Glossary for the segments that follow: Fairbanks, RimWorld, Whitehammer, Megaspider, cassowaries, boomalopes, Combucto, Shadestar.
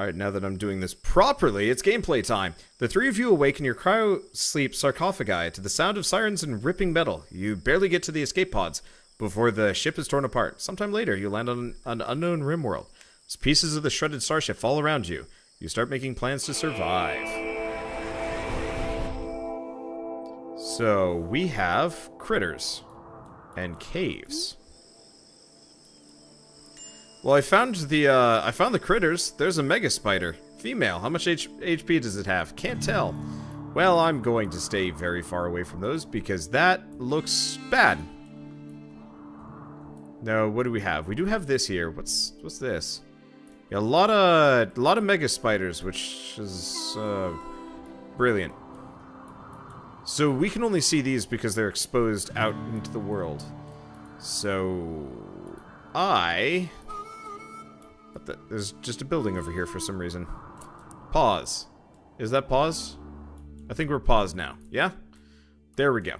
Alright, now that I'm doing this properly, it's gameplay time. The three of you awake in your cryo-sleep sarcophagi to the sound of sirens and ripping metal. You barely get to the escape pods before the ship is torn apart. Sometime later, you land on an unknown RimWorld. Pieces of the shredded starship fall around you. You start making plans to survive. So, we have critters and caves. Well, I found the critters. There's a Megaspider. Female. How much HP does it have? Can't tell. Well, I'm going to stay very far away from those because that looks bad. No, what do we have? We do have this here. What's this? Yeah, a lot of Megaspiders, which is brilliant. So we can only see these because they're exposed out into the world. So there's just a building over here for some reason. Pause. Is that pause? I think we're paused now. Yeah? There we go.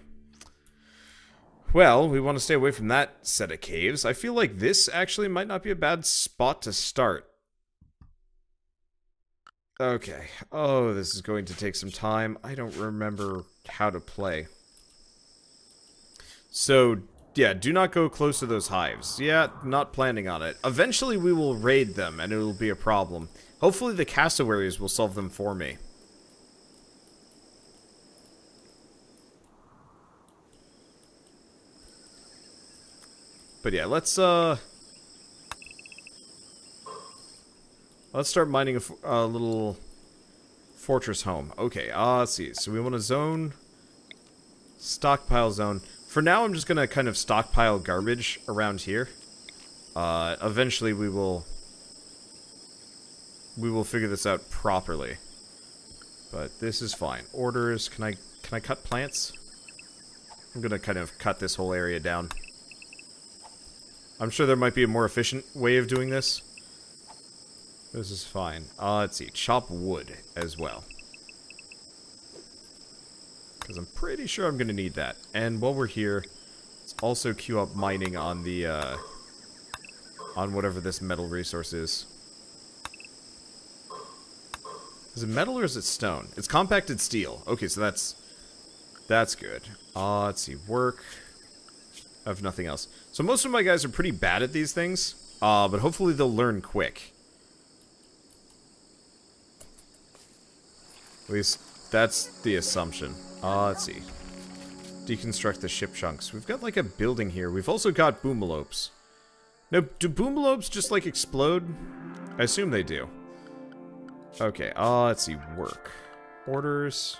Well, we want to stay away from that set of caves. I feel like this actually might not be a bad spot to start. Okay. Oh, this is going to take some time. I don't remember how to play. So, yeah, do not go close to those hives. Yeah, not planning on it. Eventually we will raid them and it will be a problem. Hopefully the cassowaries will solve them for me. But yeah, let's start mining a little fortress home. Okay, let's see. So we want a zone, stockpile zone. For now, I'm just going to kind of stockpile garbage around here. Eventually, we will figure this out properly. But this is fine. Orders. Can I cut plants? I'm going to kind of cut this whole area down. I'm sure there might be a more efficient way of doing this. This is fine. Let's see. Chop wood as well. Because I'm pretty sure I'm going to need that. And while we're here, let's also queue up mining on the, on whatever this metal resource is. Is it metal or is it stone? It's compacted steel. Okay, so that's good. Let's see. Work. I have nothing else. So most of my guys are pretty bad at these things, but hopefully they'll learn quick. At least that's the assumption. Let's see. Deconstruct the ship chunks. We've got like a building here. We've also got boomalopes. Now, do boomalopes just like explode? I assume they do. Okay, let's see. Work. Orders.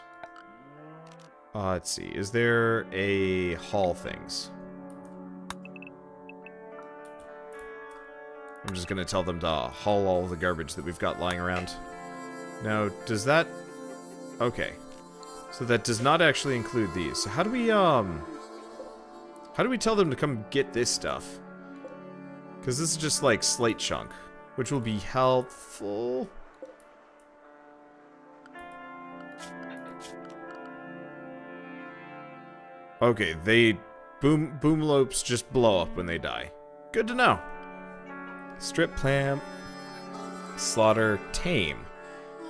Let's see. Is there a haul things? I'm just going to tell them to haul all the garbage that we've got lying around. Now, does that... Okay. So that does not actually include these. So how do we tell them to come get this stuff? Because this is just like slate chunk, which will be helpful. Okay, boomalopes just blow up when they die. Good to know. Strip plant, slaughter, tame.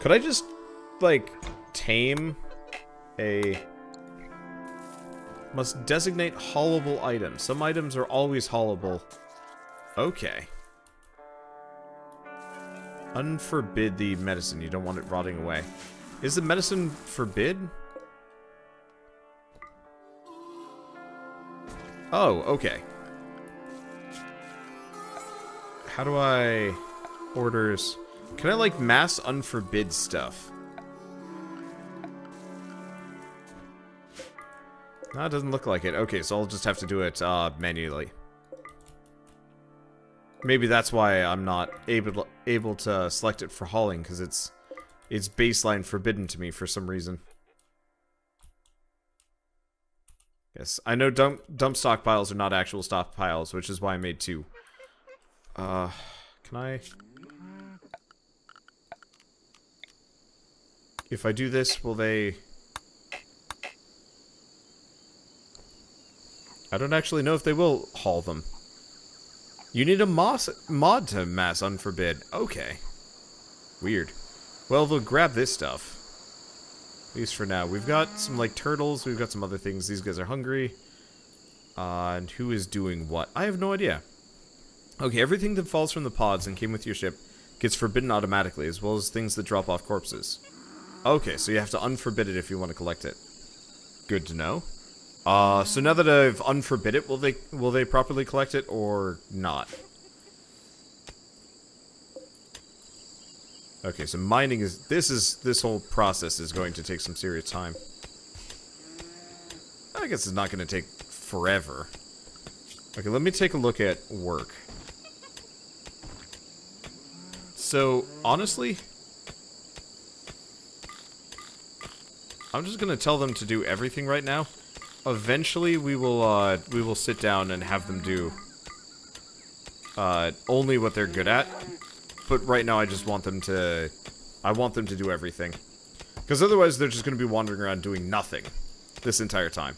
Could I just like tame a... Must designate haulable items. Some items are always haulable. Okay. Unforbid the medicine. You don't want it rotting away. Is the medicine forbid? Oh, okay. How do I... Orders... Can I like mass unforbid stuff? No, it doesn't look like it. Okay, so I'll just have to do it manually. Maybe that's why I'm not able to select it for hauling, because it's baseline forbidden to me for some reason. Yes, I know dump stockpiles are not actual stockpiles, which is why I made two. Can I? If I do this, will they... I don't actually know if they will haul them. You need a mod to mass unforbid. Okay. Weird. Well, they'll grab this stuff. At least for now. We've got some, like, turtles. We've got some other things. These guys are hungry. And who is doing what? I have no idea. Okay, everything that falls from the pods and came with your ship gets forbidden automatically, as well as things that drop off corpses. Okay, so you have to unforbid it if you want to collect it. Good to know. So now that I've unforbid it, will they properly collect it or not? Okay, so mining this whole process is going to take some serious time. I guess it's not going to take forever. Okay, let me take a look at work. So, honestly, I'm just going to tell them to do everything right now. Eventually, we will sit down and have them do only what they're good at. But right now, I want them to do everything, because otherwise they're just going to be wandering around doing nothing this entire time.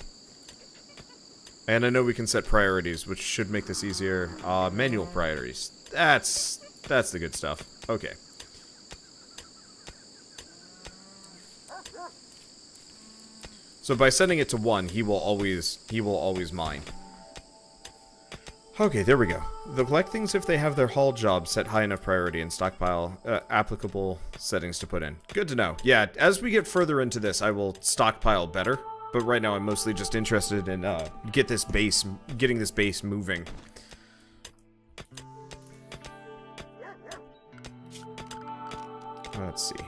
And I know we can set priorities, which should make this easier. Manual priorities. That's the good stuff. Okay. So by setting it to 1, he will always mine. Okay, there we go. They'll collect things if they have their haul job set high enough priority and stockpile applicable settings to put in. Good to know. Yeah, as we get further into this, I will stockpile better. But right now, I'm mostly just interested in getting this base moving. Let's see.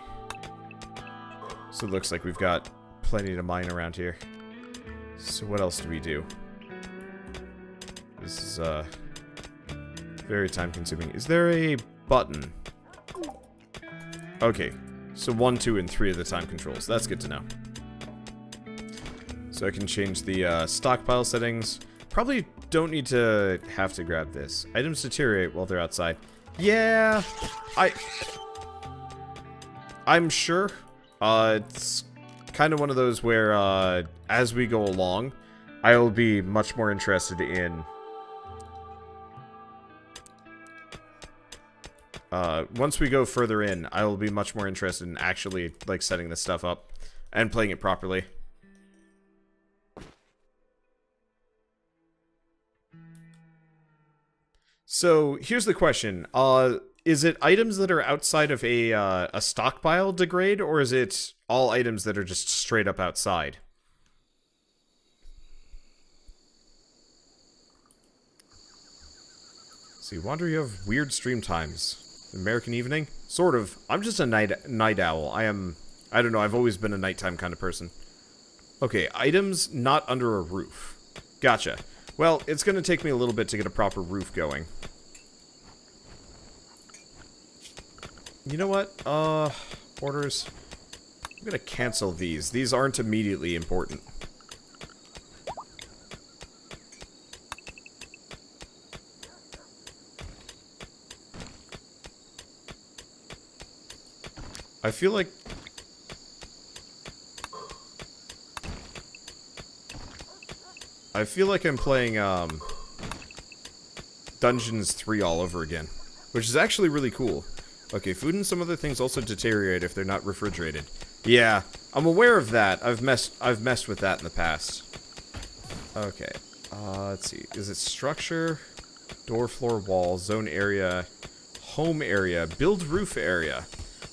So it looks like we've got plenty to mine around here. So what else do we do? This is very time consuming. Is there a button? Okay, so 1, 2, and 3 are the time controls. That's good to know. So I can change the stockpile settings. Probably don't need to have to grab this. Items deteriorate while they're outside. Yeah, I'm sure. It's kind of one of those where, as we go along, I'll be much more interested in... once we go further in, I'll be much more interested in actually, like, setting this stuff up and playing it properly. So, here's the question. Is it items that are outside of a stockpile degrade, or is it all items that are just straight up outside? Let's see, Wander, you have weird stream times. American evening? Sort of. I'm just a night owl. I don't know, I've always been a nighttime kind of person. Okay, items not under a roof. Gotcha. Well, it's gonna take me a little bit to get a proper roof going. You know what? Orders. I'm gonna cancel these. These aren't immediately important. I feel like... I'm playing, Dungeons 3 all over again. Which is actually really cool. Okay, food and some other things also deteriorate if they're not refrigerated. Yeah, I'm aware of that. I've messed with that in the past. Okay, let's see. Is it structure, door, floor, wall, zone area, home area, build roof area?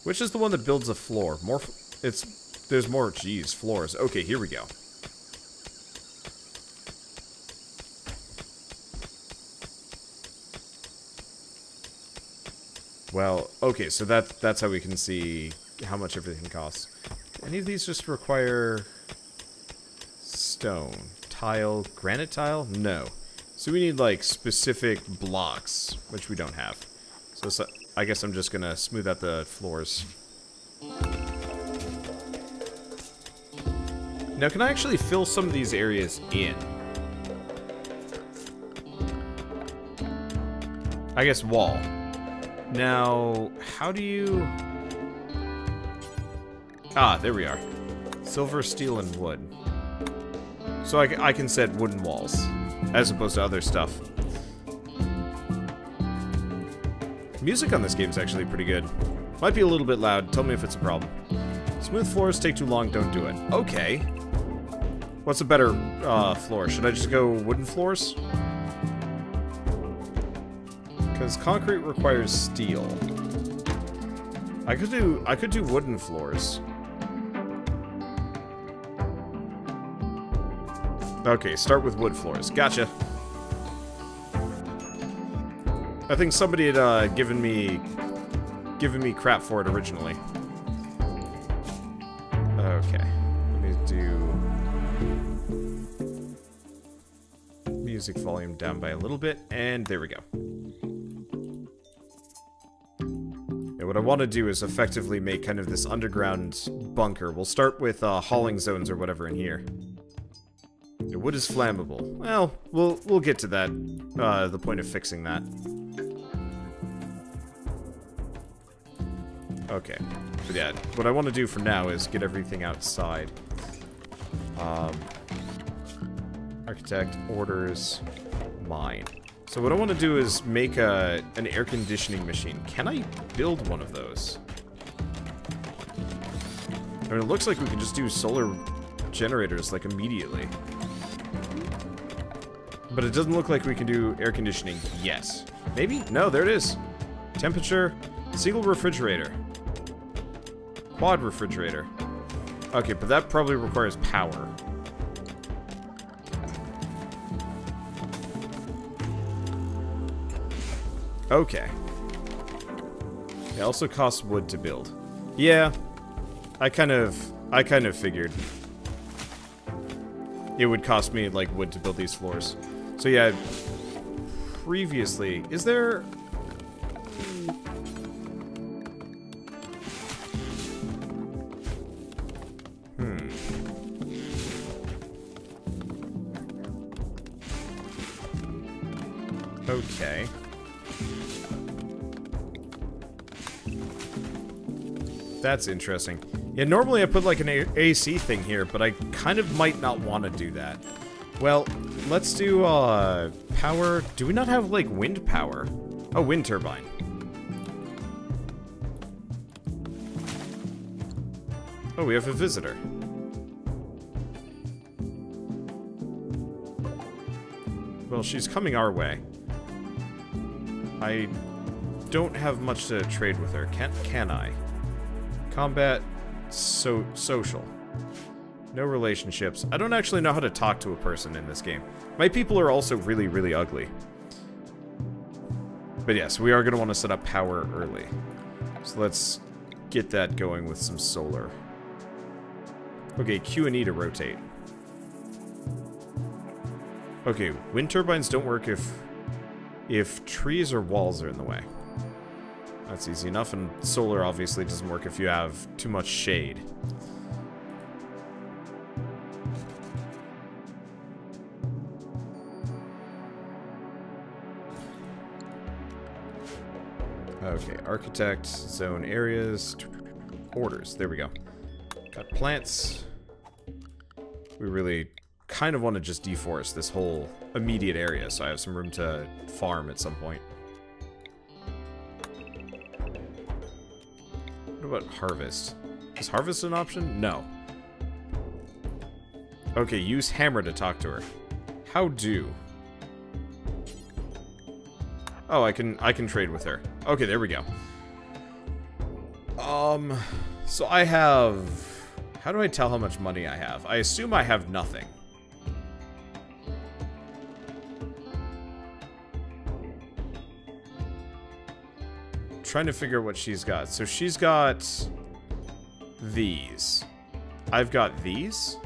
Which is the one that builds a floor? There's more. Geez, floors. Okay, here we go. Well, okay, so that's how we can see how much everything costs. Any of these just require stone, tile, granite tile? No. So we need, like, specific blocks, which we don't have. So I guess I'm just gonna smooth out the floors. Now, can I actually fill some of these areas in? I guess wall. Now, how do you... Ah, there we are. Silver, steel, and wood. So I can set wooden walls, as opposed to other stuff. Music on this game's actually pretty good. Might be a little bit loud. Tell me if it's a problem. Smooth floors take too long. Don't do it. Okay. What's a better floor? Should I just go wooden floors? Because concrete requires steel. I could do wooden floors. Okay, start with wood floors. Gotcha. I think somebody had given me crap for it originally. Okay, let me do music volume down by a little bit, and there we go. And what I want to do is effectively make kind of this underground bunker. We'll start with hauling zones or whatever in here. The wood is flammable. Well, we'll get to that. The point of fixing that. Okay, but yeah, what I want to do for now is get everything outside. Architect, orders, mine. So what I want to do is make an air conditioning machine. Can I build one of those? I mean, it looks like we can just do solar generators, like, immediately. But it doesn't look like we can do air conditioning yet. Maybe? No, there it is. Temperature, single refrigerator. Quad refrigerator. Okay, but that probably requires power. Okay. It also costs wood to build. Yeah. I kind of figured it would cost me, like, wood to build these floors. So yeah, previously, is there... Okay. That's interesting. Yeah, normally I put like an AC thing here, but I kind of might not want to do that. Well, let's do power. Do we not have like wind power? Oh, wind turbine. Oh, we have a visitor. Well, she's coming our way. I don't have much to trade with her. Can I? Combat, social. No relationships. I don't actually know how to talk to a person in this game. My people are also really, really ugly. But yes, we are going to want to set up power early. So let's get that going with some solar. Okay, Q and E to rotate. Okay, wind turbines don't work if trees or walls are in the way. That's easy enough, and solar obviously doesn't work if you have too much shade. Okay, architect, zone areas, orders. There we go. Got plants. We really kind of want to just deforest this whole immediate area, so I have some room to farm at some point. What about harvest? Is harvest an option? No. Okay, use hammer to talk to her. How do? Oh, I can trade with her. Okay, there we go. So I have... How do I tell how much money I have? I assume I have nothing. Trying to figure out what she's got. So she's got these. I've got these.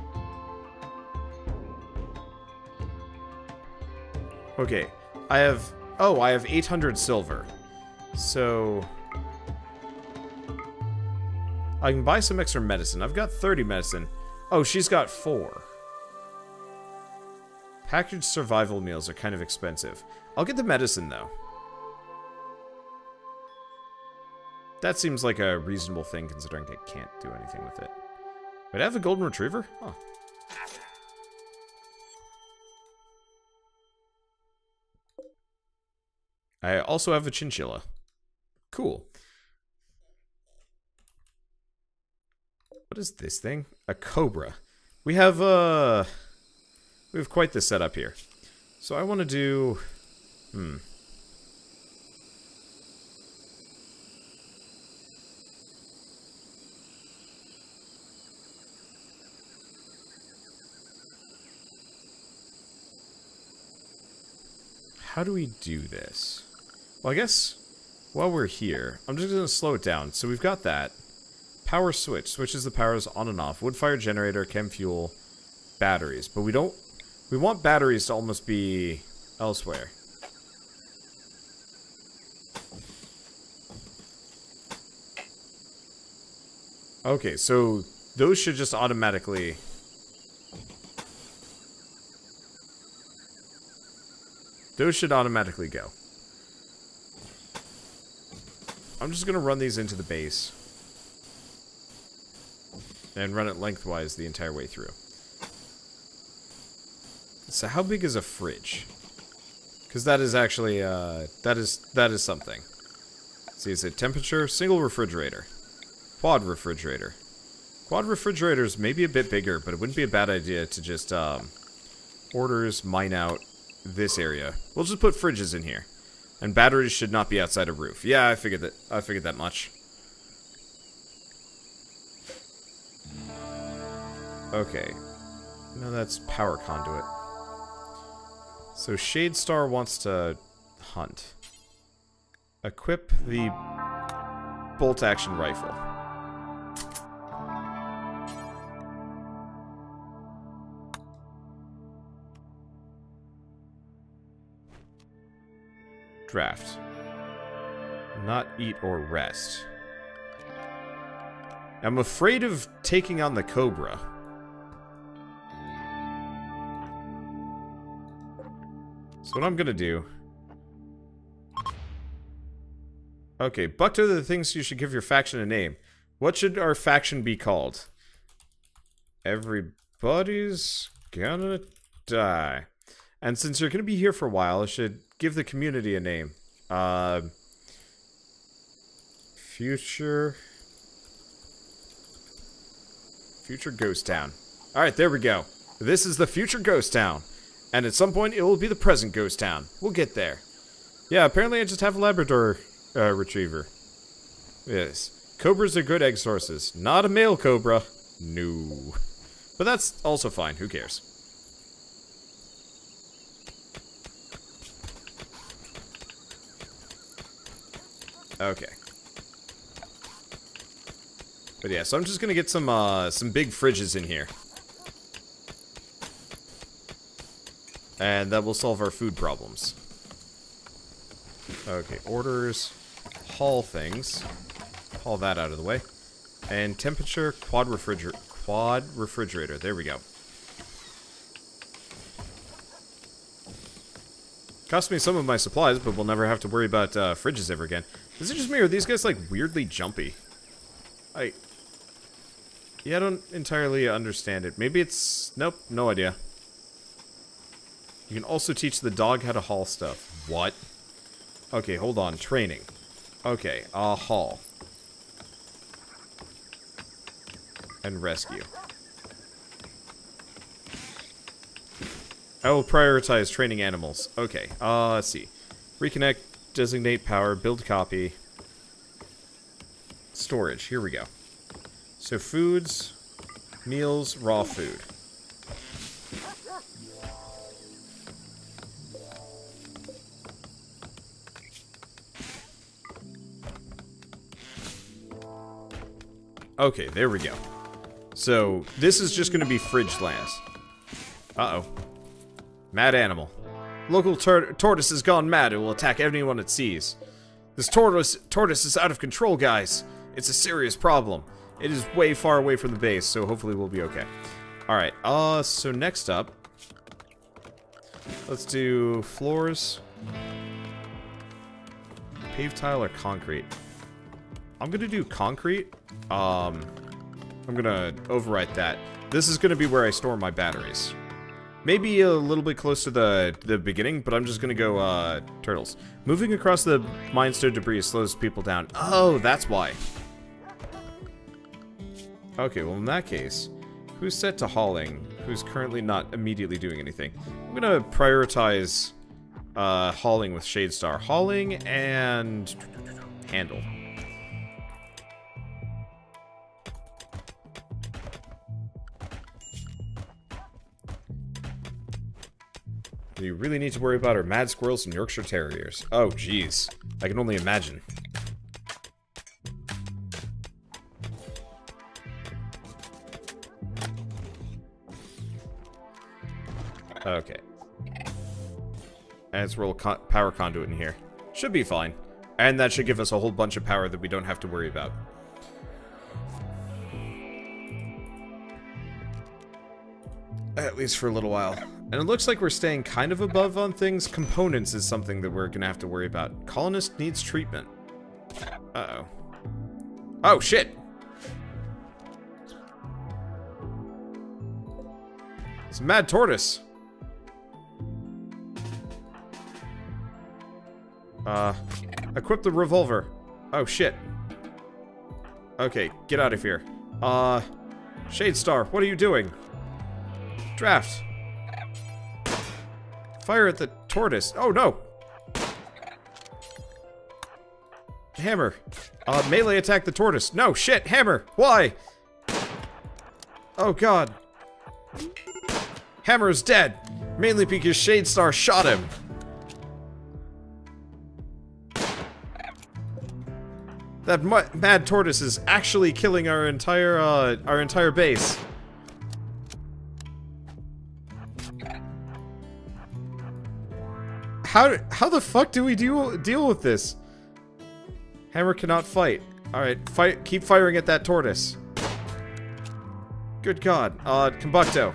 Okay. I have 800 silver. So I can buy some extra medicine. I've got 30 medicine. Oh, she's got 4. Packaged survival meals are kind of expensive. I'll get the medicine though. That seems like a reasonable thing, considering I can't do anything with it. But I have a golden retriever? Huh. I also have a chinchilla. Cool. What is this thing? A cobra. We have quite the setup here. So I want to do... How do we do this? Well, I guess while we're here, I'm just going to slow it down. So we've got that. Power switch. Switches the powers on and off. Wood fire generator, chem fuel, batteries. But we don't... We want batteries to almost be elsewhere. Okay, so those should just automatically... Those should automatically go. I'm just going to run these into the base. And run it lengthwise the entire way through. So how big is a fridge? Because that is actually, that is something. See, is it temperature? Single refrigerator. Quad refrigerator. Quad refrigerators may be a bit bigger, but it wouldn't be a bad idea to just, orders, mine out this area. We'll just put fridges in here. And batteries should not be outside a roof. Yeah, I figured that much. Okay. No, that's power conduit. So Shadestar wants to hunt. Equip the bolt action rifle. Draft. Not eat or rest. I'm afraid of taking on the cobra. So what I'm gonna do... Okay, Bucked are the things you should give your faction a name. What should our faction be called? Everybody's gonna die. And since you're gonna be here for a while, I should... give the community a name. Future Ghost Town. Alright, there we go. This is the Future Ghost Town. And at some point, it will be the present Ghost Town. We'll get there. Yeah, apparently I just have a Labrador Retriever. Yes. Cobras are good egg sources. Not a male cobra. No. But that's also fine. Who cares? Okay. But yeah, so I'm just gonna get some big fridges in here. And that will solve our food problems. Okay, orders. Haul things. Haul that out of the way. And temperature, quad refrigerator. There we go. Cost me some of my supplies, but we'll never have to worry about fridges ever again. Is it just me, or are these guys, like, weirdly jumpy? Yeah, I don't entirely understand it. Maybe it's... Nope, no idea. You can also teach the dog how to haul stuff. What? Okay, hold on. Training. Okay, haul. And rescue. I will prioritize training animals. Okay, let's see. Reconnect, designate power, build copy. Storage, here we go. So foods, meals, raw food. Okay, there we go. So, this is just gonna be fridge lands. Uh-oh. Mad animal. Local tortoise has gone mad. It will attack anyone it sees. This tortoise is out of control, guys. It's a serious problem. It is way far away from the base, so hopefully we'll be okay. Alright, so next up... Let's do floors. Paved tile or concrete? I'm gonna do concrete. I'm gonna overwrite that. This is gonna be where I store my batteries. Maybe a little bit close to the beginning, but I'm just gonna go, turtles. Moving across the mine stone debris slows people down. Oh, that's why. Okay, well in that case, who's set to hauling? Who's currently not immediately doing anything? I'm gonna prioritize hauling with Shadestar. Hauling and handle. You really need to worry about our mad squirrels and Yorkshire Terriers. Oh, jeez. I can only imagine. Okay. Let's roll power conduit in here. Should be fine. And that should give us a whole bunch of power that we don't have to worry about. At least for a little while. And it looks like we're staying kind of above on things. Components is something that we're gonna have to worry about. Colonist needs treatment. Uh-oh. Oh, shit! It's a mad tortoise. Equip the revolver. Oh, shit. Okay, get out of here. Shadestar, what are you doing? Draft. Fire at the tortoise. Oh, no! Hammer. Melee attack the tortoise. No, shit, hammer! Why? Oh, God. Hammer is dead! Mainly because Shadestar shot him. That mad tortoise is actually killing our entire base. How the fuck do we deal with this? Hammer cannot fight. Alright, fight. Keep firing at that tortoise. Good God. Combucto.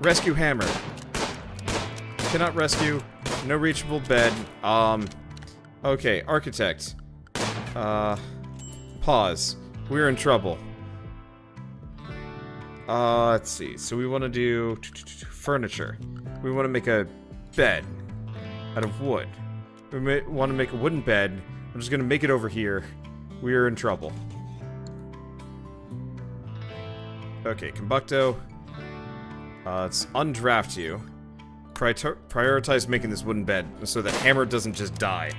Rescue Hammer. Cannot rescue. No reachable bed. Okay, Architect. Pause. We're in trouble. Let's see. So we want to do furniture. We want to make a bed out of wood. We want to make a wooden bed. I'm just going to make it over here. We're in trouble. Okay, Combucto. Let's undraft you. Prioritize making this wooden bed so that Hammer doesn't just die.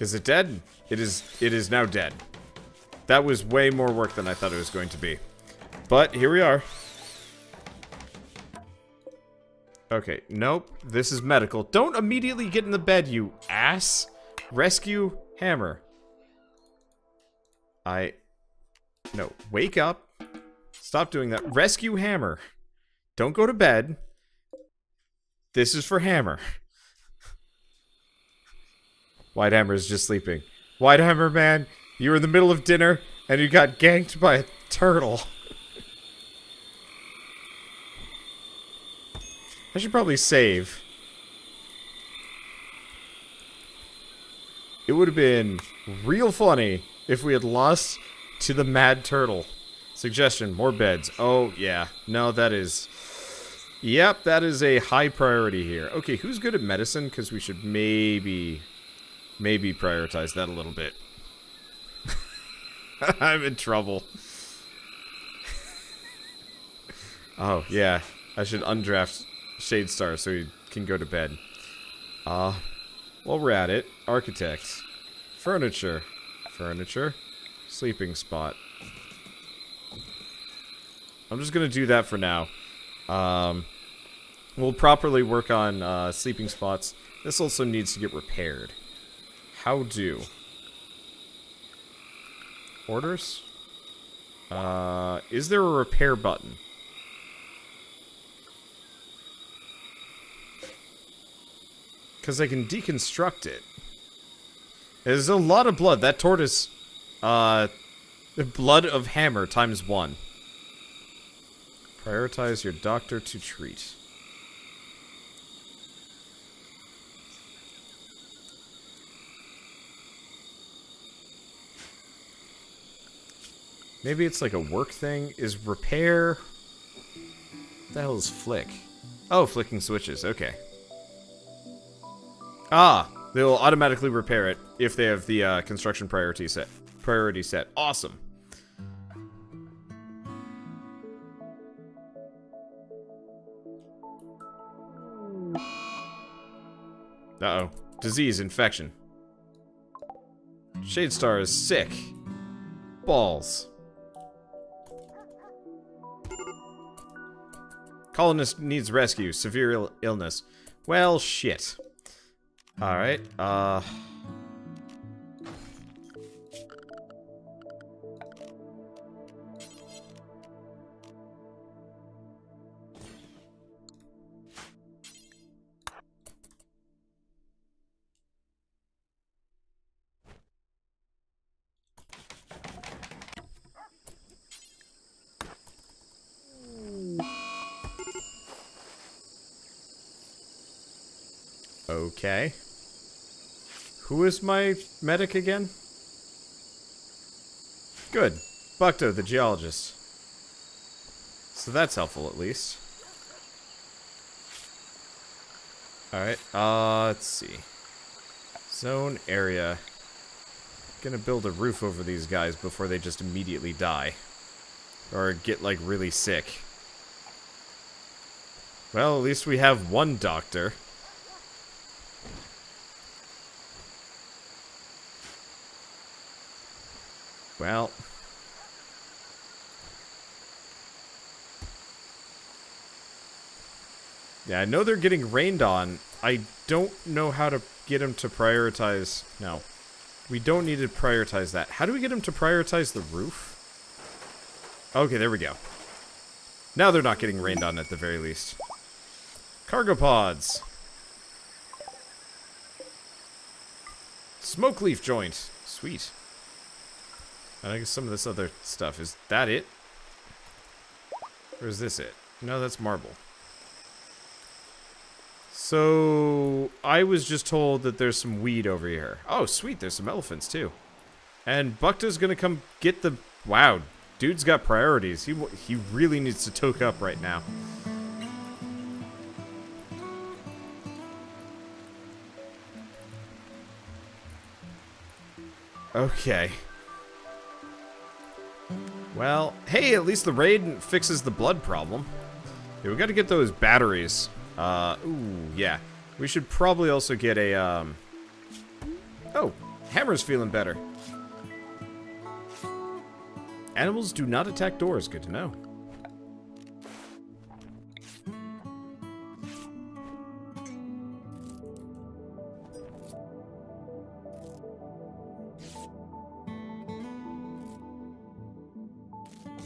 Is it dead? It is now dead. That was way more work than I thought it was going to be. But here we are. Okay, nope. This is medical. Don't immediately get in the bed, you ass. Rescue Hammer. No, wake up. Stop doing that. Rescue Hammer. Don't go to bed. This is for Hammer. Whitehammer is just sleeping. Whitehammer, man, you were in the middle of dinner and you got ganked by a turtle. I should probably save. It would have been real funny if we had lost to the mad turtle. Suggestion, more beds. Oh, yeah. No, that is... Yep, that is a high priority here. Okay, who's good at medicine? Because we should maybe prioritize that a little bit. I'm in trouble. Oh, yeah. I should undraft Shadestar so he can go to bed. While we're at it, architects. Furniture. Furniture. Sleeping spot. I'm just gonna do that for now. We'll properly work on sleeping spots. This also needs to get repaired. How do? Orders? Is there a repair button? Because I can deconstruct it. There's a lot of blood. That tortoise... the blood of Hammer times 1. Prioritize your doctor to treat. Maybe it's like a work thing. Is repair... What the hell is flick? Oh, flicking switches. Okay. Ah! They will automatically repair it if they have the construction priority set. Awesome. Uh-oh. Disease, infection. Shadestar is sick. Balls. Colonist needs rescue. Severe illness. Well, shit. Alright, okay. Who is my medic again? Good. Combucto, the geologist. So that's helpful, at least. Alright, let's see. Zone area. Gonna build a roof over these guys before they just immediately die. Or get, like, really sick. Well, at least we have one doctor. Well, yeah, I know they're getting rained on. I don't know how to get them to prioritize. No, we don't need to prioritize that. How do we get them to prioritize the roof? Okay, there we go. Now they're not getting rained on at the very least. Cargo pods. Smoke leaf joint. Sweet. I guess some of this other stuff, is that it? Or is this it? No, that's marble. So, I was just told that there's some weed over here. Oh, sweet, there's some elephants, too. And Bukta's gonna come get the... Wow, dude's got priorities. He really needs to toke up right now. Okay. Well, hey, at least the raid fixes the blood problem. Yeah, we gotta get those batteries. Ooh, yeah. We should probably also get a, Oh, Hammer's feeling better. Animals do not attack doors, good to know.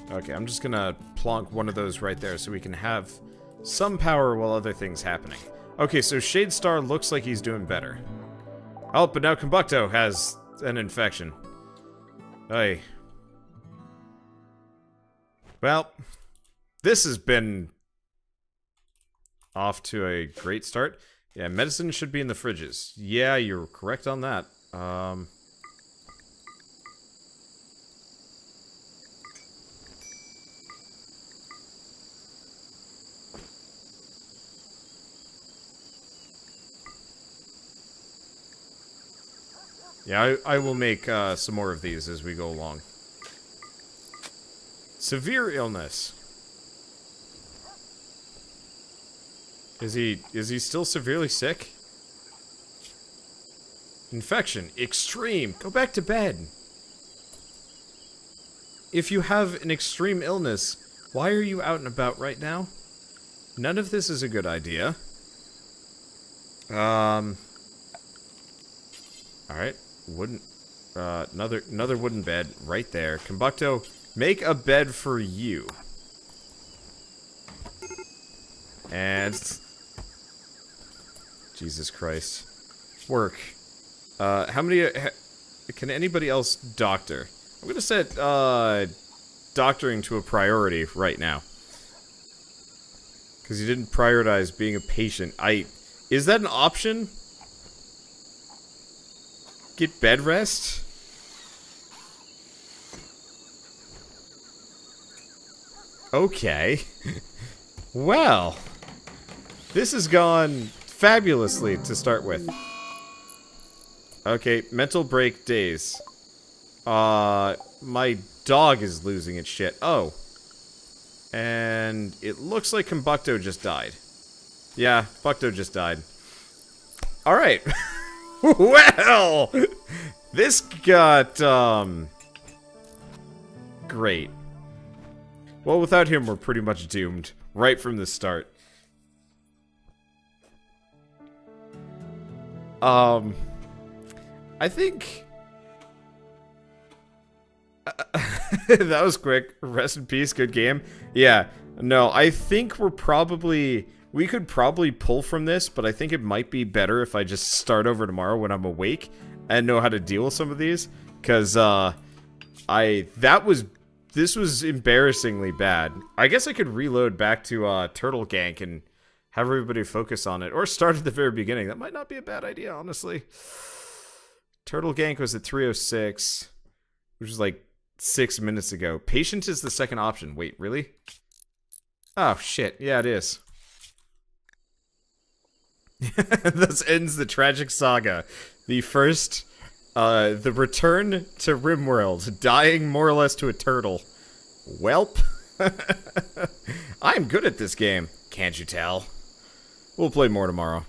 Okay, I'm just gonna plonk one of those right there so we can have some power while other things happening. Okay, so Shadestar looks like he's doing better. Oh, but now Combucto has an infection. Hey. Well, this has been off to a great start. Yeah, medicine should be in the fridges. Yeah, you're correct on that. Yeah, I will make some more of these as we go along. Severe illness. Is he still severely sick? Infection. Extreme. Go back to bed. If you have an extreme illness, why are you out and about right now? None of this is a good idea. Alright. Wooden, another wooden bed right there. Combucto, make a bed for you. And Jesus Christ, work. How many? Can anybody else doctor? I'm gonna set doctoring to a priority right now. Because you didn't prioritize being a patient. Is that an option? Get bed rest? Okay. Well, this has gone fabulously to start with. Okay, mental break days. My dog is losing its shit. Oh. And it looks like Combucto just died. Yeah, Combucto just died. Alright. Well! This got, great. Well, without him, we're pretty much doomed. Right from the start. I think... that was quick. Rest in peace, good game. Yeah, no, I think we're probably... We could probably pull from this, but I think it might be better if I just start over tomorrow when I'm awake and know how to deal with some of these. Because, this was embarrassingly bad. I guess I could reload back to, Turtle Gank and have everybody focus on it. Or start at the very beginning. That might not be a bad idea, honestly. Turtle Gank was at 3:06, which is like 6 minutes ago. Patient is the second option. Wait, really? Oh, shit. Yeah, it is. Thus ends the tragic saga. The first, the return to RimWorld, dying more or less to a turtle. Welp. I'm good at this game. Can't you tell? We'll play more tomorrow.